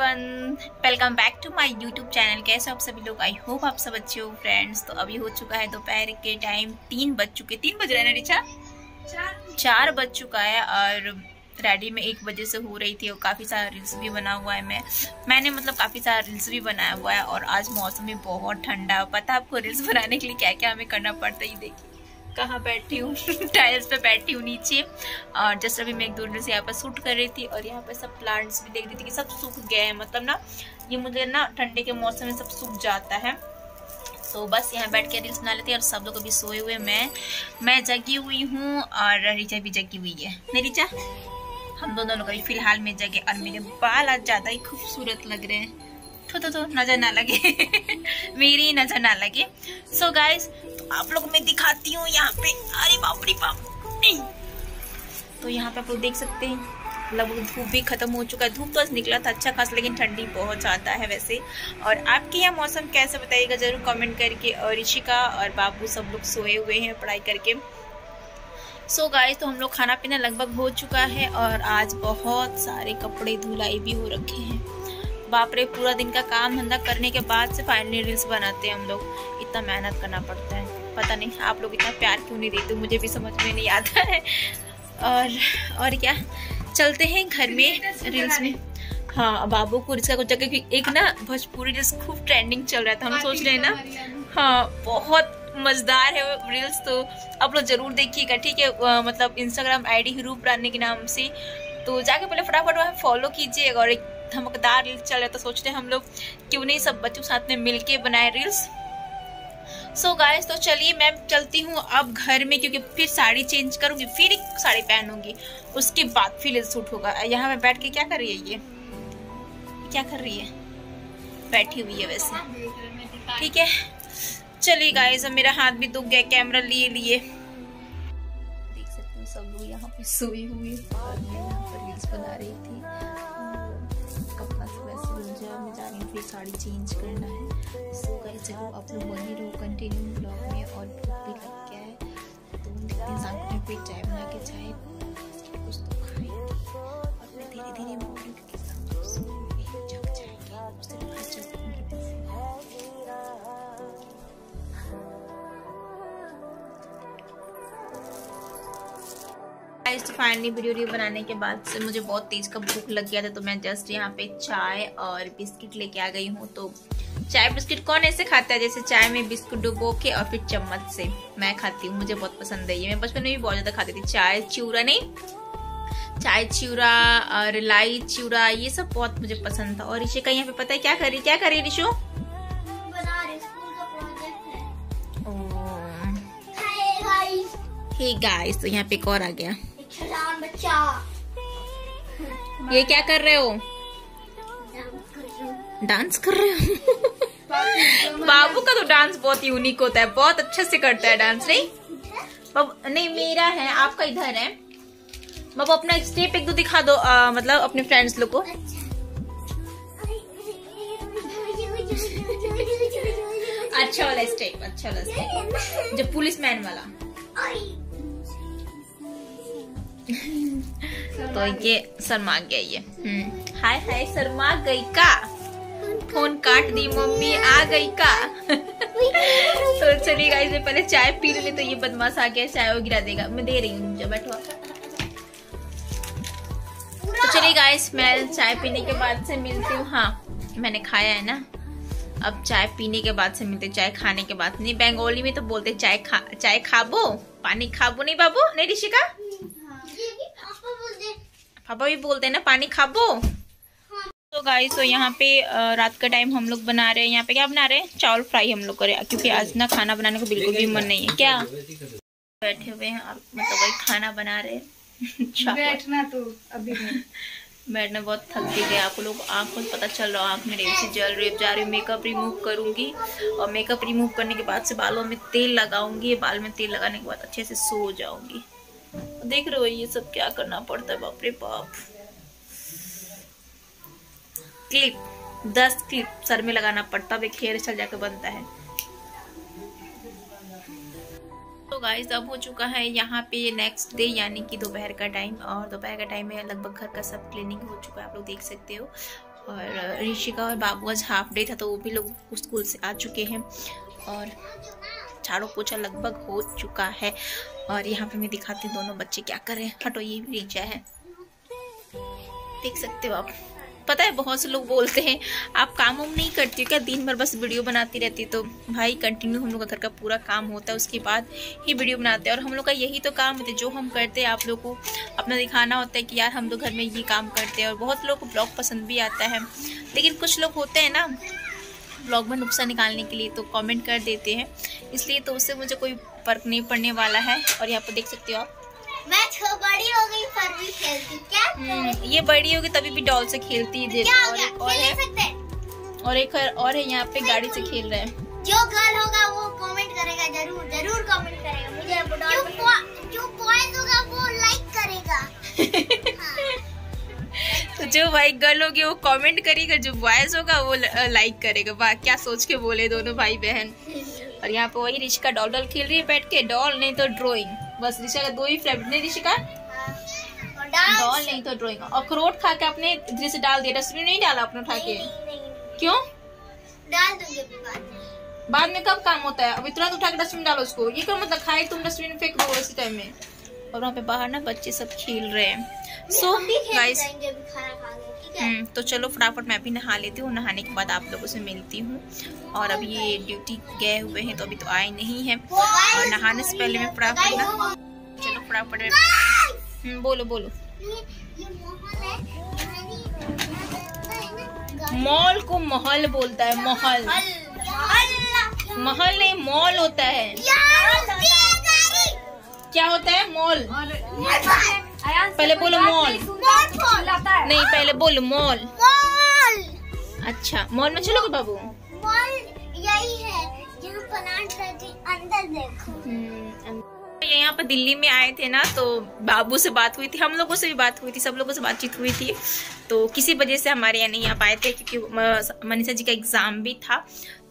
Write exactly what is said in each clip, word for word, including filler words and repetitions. Everyone, welcome back to my YouTube channel. कैसे आप सभी लोग? आई होप आप सब अच्छे हो फ्रेंड्स। तो अभी हो चुका है दोपहर के टाइम, तीन बज चुके तीन बज रहे हैं ना रिचा, चार चार बज चुका है। और रेडी में एक बजे से हो रही थी और काफ़ी सारा रील्स भी बना हुआ है। मैं मैंने मतलब काफ़ी सारा रील्स भी बनाया हुआ है। और आज मौसम भी बहुत ठंडा है। पता है आपको रील्स बनाने के लिए क्या क्या हमें करना पड़ता है? ये देखिए कहाँ बैठी हूँ टाइल्स पे बैठी हूँ नीचे। और जस्ट अभी मैं एक दूर से यहाँ पर शूट कर रही थी और यहाँ पर सब प्लांट्स भी देख रही थी कि सब सूख गए हैं। मतलब ना ये मुझे ना ठंडे के मौसम में सब सूख जाता है। तो बस यहाँ बैठ के रील्स बना लेती है। और सब लोग अभी सोए हुए, मैं मैं जगी हुई हूँ और रिचा भी जगी हुई है। नहीं रिचा, हम दोनों लोग अभी फिलहाल में जगे। और मेरे बाल आज ज़्यादा ही खूबसूरत लग रहे हैं। तो तो तो नज़र ना लगे मेरी नज़र ना लगे। सो so गाइस, तो आप लोग मैं दिखाती हूँ यहाँ पे। अरे बाप रे बाप, तो यहाँ पे आप लोग देख सकते हैं। मतलब धूप भी खत्म हो चुका है। धूप तो आज निकला था अच्छा खासा, लेकिन ठंडी बहुत ज़्यादा है वैसे। और आपके यहाँ मौसम कैसा बताइएगा ज़रूर कमेंट करके। और ऋषिका और बाबू सब लोग सोए हुए हैं पढ़ाई करके। सो so गाइस, तो हम लोग खाना पीना लगभग हो चुका है। और आज बहुत सारे कपड़े धुलाई भी हो रखे हैं। बाप रे, पूरा दिन का काम धंधा करने के बाद से फाइनली रील्स बनाते हैं हम लोग। इतना मेहनत करना पड़ता है। पता नहीं आप लोग इतना प्यार क्यों नहीं देते, मुझे भी समझ में नहीं आता है। और और क्या, चलते हैं घर में रील्स में। हाँ, बाबू को रील्स का कुछ जगह एक ना भोजपुरी रील्स खूब ट्रेंडिंग चल रहा था। हम सोच रहे हैं ना, हाँ बहुत मज़ेदार है रील्स, तो आप लोग ज़रूर देखिएगा ठीक है। मतलब इंस्टाग्राम आई डी हीरू प्राणी के नाम से, तो जाके पहले फटाफट वहाँ फॉलो कीजिएगा। और धमकदार रील्स चल रहा है, तो सोच रहे हैं हम लोग क्यों नहीं सब बच्चों साथ में मिलके बनाए रील्स। सो गाइस, तो चलिए मैं चलती हूँ अब घर में, क्योंकि फिर साड़ी चेंज करूँगी, फिर एक साड़ी पहनूंगी, उसके बाद फिर शूट होगा। यहाँ मैं बैठ के क्या कर रही है, ये क्या कर रही है, बैठी हुई है वैसे, ठीक है। चलिए गाइस, अब मेरा हाथ भी दुख गया कैमरा लिए लिए। देख सकते हो सब लोग यहाँ पे सोए हुए और मैं यहाँ पर रील्स बना रही थी। फिर साड़ी चेंज करना है। सो गाइस, जरूर आप लोग बने रहो कंटिन्यू ब्लॉग में। और भूख भी लग गया है, तो इंसान को फिर चाय बना के चाय कुछ तो खाएंगे। और फिर धीरे धीरे मॉर्निंग के साथ जग जाएंगे, उससे जग फाइनली वीडियो बनाने के बाद से मुझे बहुत तेज का भूख लग गया था। तो मैं जस्ट यहाँ पे चाय और बिस्किट लेके आ गई हूँ। तो चाय बिस्किट कौन ऐसे खाता है जैसे चाय में बिस्किट डुबो के और फिर चम्मच से? मैं खाती हूँ, मुझे बहुत पसंद है ये। मैं बचपन में भी बहुत ज्यादा खाती थी चाय चिवड़ा, नहीं चाय चिवड़ा और लाई चिवड़ा, ये सब बहुत मुझे पसंद था। और ऋषि का यहाँ पे पता है क्या करी क्या करी ऋषु, गाइस। तो यहाँ पे एक और आ गया बच्चा। ये क्या कर रहे हो? डांस कर रहे हो बाबू का तो डांस बहुत यूनिक होता है, बहुत अच्छे से करता है डांस। नहीं बाबू, नहीं मेरा है, आपका इधर है। बाबू अपना स्टेप एक दो दिखा दो, आ, मतलब अपने फ्रेंड्स लोग को। अच्छा वाला स्टेप, अच्छा वाला स्टेप, जो पुलिस मैन वाला। तो ये शर्मा गया, ये हाय हाय शर्मा गई का, फोन काट दी मम्मी आ गई का तो चलिए गाइस, मैं पहले चाय पी ले। तो ये बदमाश आ गया, चाय वो गिरा देगा। मैं दे रही हूँ, बैठो। तो चलिए गाइस, मैं चाय पीने के बाद से मिलती हूँ। हाँ, मैंने खाया है ना, अब चाय पीने के बाद से मिलते, चाय खाने के बाद नहीं। बंगाली में तो बोलते चाय खा चाय खाबो पानी खाबो, नहीं बाबू, नहीं ऋषिका, पापा भी बोलते हैं ना पानी खाबो। तो गाइस, तो यहाँ पे रात का टाइम हम लोग बना रहे हैं। यहाँ पे क्या बना रहे हैं? चावल फ्राई हम लोग करे, क्योंकि आज ना खाना बनाने को बिल्कुल भी मन नहीं है। क्या बैठे हुए हैं और मतलब वही खाना बना रहे हैं। बैठना तो अभी बैठना, बहुत थक गए आप लोग। आँख को पता चल रहा है, आँख में रेबसी जल रेब जा रही। मेकअप रिमूव करूँगी और मेकअप रिमूव करने के बाद से बालों में तेल लगाऊंगी। बाल में तेल लगाने के बाद अच्छे से सो जाऊंगी। देख रहे हो ये सब क्या करना पड़ता है, बाप रे बाप। क्लिप दस क्लिप सर में लगाना पड़ता है, हेयर स्टाइल जाकर बनता है। तो गाइस, अब हो चुका है यहाँ पे नेक्स्ट डे, यानी कि दोपहर का टाइम। और दोपहर का टाइम में लगभग घर का सब क्लीनिंग हो चुका है, आप लोग देख सकते हो। और ऋषिका और बाबू आज हाफ डे था तो वो भी लोग स्कूल से आ चुके हैं और झाड़ू पोछा लगभग हो चुका है। और यहाँ पे मैं दिखाती हूँ दोनों बच्चे क्या कर रहे हैं। हटो, ये भी रीचा है, देख सकते हो आप। पता है बहुत से लोग बोलते हैं आप काम वाम नहीं करती हो क्या, दिन भर बस वीडियो बनाती रहती। तो भाई कंटिन्यू हम लोग का घर का पूरा काम होता है, उसके बाद ही वीडियो बनाते हैं। और हम लोग का यही तो काम होता है, जो हम करते हैं आप लोग को अपना दिखाना होता है कि यार हम तो घर में ये काम करते हैं। और बहुत लोग को ब्लॉग पसंद भी आता है, लेकिन कुछ लोग होते हैं ना ब्लॉग में नुस्खा निकालने के लिए तो कमेंट कर देते हैं, इसलिए तो उससे मुझे कोई फर्क नहीं पड़ने वाला है। और यहाँ पर देख सकते हो आप, मैं बड़ी हो गई पर भी खेलती क्या? ये बड़ी होगी तभी भी डॉल से खेलती है। और एक और है, और एक और है यहाँ पे गाड़ी से खेल रहे हैं। जो गर्ल होगा वो कमेंट करेगा, जरूर जरूर कमेंट करेगा मुझे, जो बॉयज होगा वो लाइक करेगा। तो जो भाई गर्ल होगी वो कमेंट करेगा, जो बॉयज होगा वो लाइक करेगा। वाह क्या सोच के बोले दोनों भाई बहन। और यहाँ पे वही रिशिका डॉल डॉल खेल रही है बैठ के, डॉल नहीं तो ड्रॉइंग, बस ऋषिका का दो ही फेवरेट ने। ऋषिका डॉल नहीं तो ड्रॉइंग। अखरोट खा के आपने इधर से डाल दिया, डस्टबिन नहीं डाला आपने उठा के? क्यों? डाल दूंगी बाद में। बाद में कब काम होता है, अभी तुरंत उठा के डस्टबिन डालो उसको। ये क्यों मतलब खाए तुम डस्टबिन में फेंक दो इसी टाइम में। और वहाँ पे बाहर ना बच्चे सब खेल रहे हैं। सो गाइस तो चलो फटाफट मैं भी नहा लेती हूँ, नहाने के बाद आप लोगों से मिलती हूँ। और अभी ये ड्यूटी गए हुए हैं तो अभी तो आए नहीं है, और नहाने से पहले मैं फटाफट ना चलो फटाफट में बोलो बोलो। मॉल को महल बोलता है, महल महल नहीं मॉल होता है। क्या होता है मॉल? पहले बोलो मॉल, नहीं पहले बोलो मॉल। अच्छा मॉल में चलोगे बाबू? मॉल यही है जहाँ प्लांट रहते हैं, अंदर देखो। यहाँ पर दिल्ली में आए थे ना तो बाबू से बात हुई थी, हम लोगों से भी बात हुई थी, सब लोगों से बातचीत हुई थी। तो किसी वजह से हमारे यहाँ नहीं आ पाए थे क्योंकि मनीषा जी का एग्जाम भी था,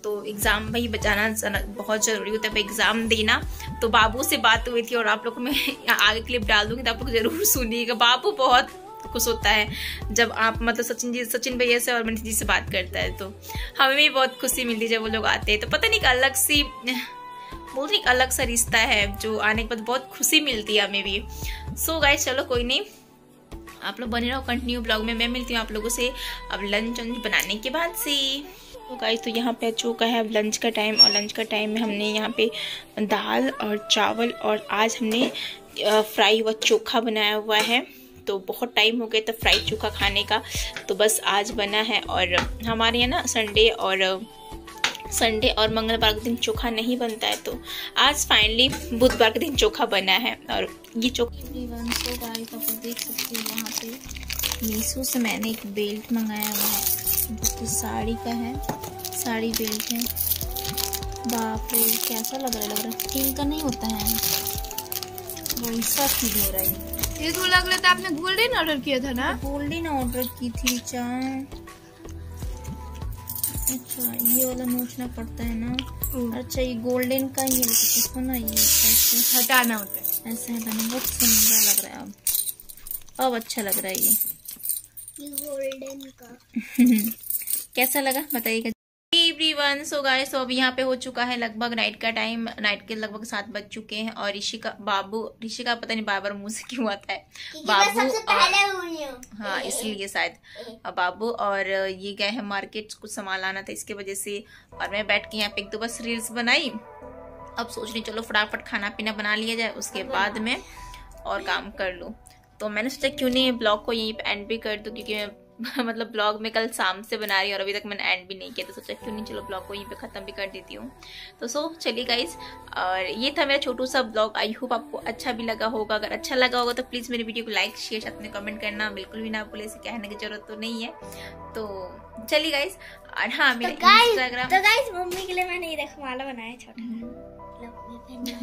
तो एग्ज़ाम भाई बचाना बहुत ज़रूरी होता है, भाई एग्ज़ाम देना। तो बाबू से बात हुई थी और आप लोग को मैं आगे क्लिप डाल दूँगी तो आप लोग ज़रूर सुनिएगा। बाबू बहुत खुश होता है जब आप मतलब सचिन जी सचिन भैया से और मनीष जी से बात करता है, तो हमें भी बहुत खुशी मिलती है जब वो लोग आते हैं। तो पता नहीं अलग सी बोल रही अलग सा रिश्ता है जो आने के बाद बहुत खुशी मिलती है हमें भी। सो गाइस चलो कोई नहीं, आप लोग बने रहो कंटिन्यू ब्लॉग में, मैं मिलती हूँ आप लोगों से अब लंच वंच बनाने के बाद से। तो गाइस तो यहाँ पे चुका है अब लंच का टाइम, और लंच का टाइम में हमने यहाँ पे दाल और चावल और आज हमने फ्राई हुआ चोखा बनाया हुआ है। तो बहुत टाइम हो गया था फ्राई चोखा खाने का, तो बस आज बना है। और हमारे यहाँ ना संडे और संडे और मंगलवार के दिन चोखा नहीं बनता है, तो आज फाइनली बुधवार के दिन चोखा बना है। और ये चोखा सो गाइस आप देख सकते हो यहाँ पे मीशो से मैंने एक बेल्ट मंगाया हुआ है, जिसकी साड़ी का है, साड़ी बेल्ट है। बाप रे कैसा लग रहा है, लग रहा है स्टील का नहीं होता है वो, हिस्सा फील हो रहा है। ये तो लग रहा था आपने गोल्डन ऑर्डर किया था ना, गोल्डन ऑर्डर की थी चाय। अच्छा ये वाला नोचना पड़ता है ना, अच्छा ये गोल्डन का ही होता है ना, ये ऐसे हटाना होता है, ऐसे हटाना। बहुत सुंदर लग रहा है अब अब अच्छा लग रहा है ये गोल्डन का। कैसा लगा बताइएगा एवरीवन। सो गाइस तो अब यहाँ पे हो चुका है लगभग नाइट का टाइम, नाइट के लगभग सात बज चुके हैं। और ऋषिका बाबू ऋषिका पता नहीं बार बार मुंह से क्यों आता है बाबू, मैं सबसे पहले हूँ हाँ इसलिए शायद। अब बाबू और ये गए हैं मार्केट, कुछ सामान लाना था इसके वजह से, और मैं बैठ के यहाँ पे एक दो बस रील्स बनाई। अब सोच रही चलो फटाफट खाना पीना बना लिया जाए, उसके बाद में और काम कर लूँ। तो मैंने सोचा क्यों नहीं ब्लॉग को यहीं पे एंड भी कर दूँ, क्योंकि मैं मतलब ब्लॉग में कल शाम से बना रही हूँ और अभी तक मैंने एंड भी नहीं किया, तो सोचा क्यों नहीं चलो ब्लॉग को यहीं पे ख़त्म भी कर देती हूँ। तो सो चलिए गाइज, और ये था मेरा छोटू सा ब्लॉग, आई होप आपको अच्छा भी लगा होगा। अगर अच्छा लगा होगा तो प्लीज़ मेरी वीडियो को लाइक शेयर साथ में कमेंट करना बिल्कुल भी ना भूले, इसे कहने की जरूरत तो नहीं है। तो चलिए गाइज, और हाँ मेरे इंस्टाग्राम तो गाइज मम्मी के लिए मैंने ये रखवाला बनाया छोटा,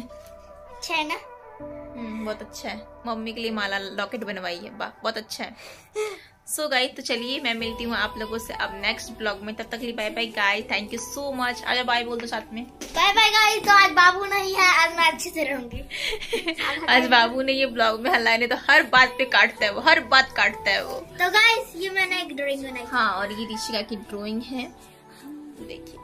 अच्छा है ना, बहुत अच्छा है। मम्मी के लिए माला लॉकेट बनवाई है, वाह बहुत अच्छा है। सो so गाइस, तो चलिए मैं मिलती हूँ आप लोगों से अब नेक्स्ट ब्लॉग में। तब तक के लिए bye bye guys, thank you so much. अरे बाय बोल दो साथ में, बाय बाय गाइस। तो आज बाबू नहीं है, आज मैं अच्छे से रहूंगी। आज बाबू ने ये ब्लॉग में हल्ला ने तो हर बात पे काटता है वो, हर बात काटता है वो। तो गाइस ये मैंने एक ड्रॉइंग बनाई, हाँ, और ये ऋषिका की ड्रॉइंग है, देखिए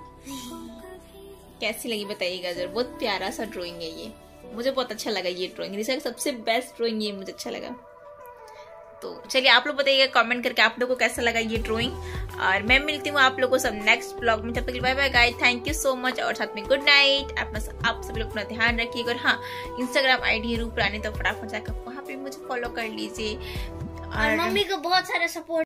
कैसी लगी बताइएगा जरा। बहुत प्यारा सा ड्रॉइंग है ये, मुझे बहुत अच्छा लगा ये ड्रॉइंग, ऋषिका की सबसे बेस्ट ड्रॉइंग ये मुझे अच्छा लगा। तो चलिए आप लोग बताइएगा कमेंट करके आप लोगों को कैसा लगा ये ड्राइंग, और मैं मिलती हूँ आप लोगों को सब नेक्स्ट ब्लॉग में। तब तक bye bye guys, thank you so much, और साथ में गुड नाइट। अपना आप सब लोग अपना ध्यान रखिएगा, और हाँ इंस्टाग्राम आईडी रूप रानी, तो फटाफट जाकर वहाँ पे मुझे फॉलो कर लीजिए, और मम्मी को बहुत सारा सपोर्ट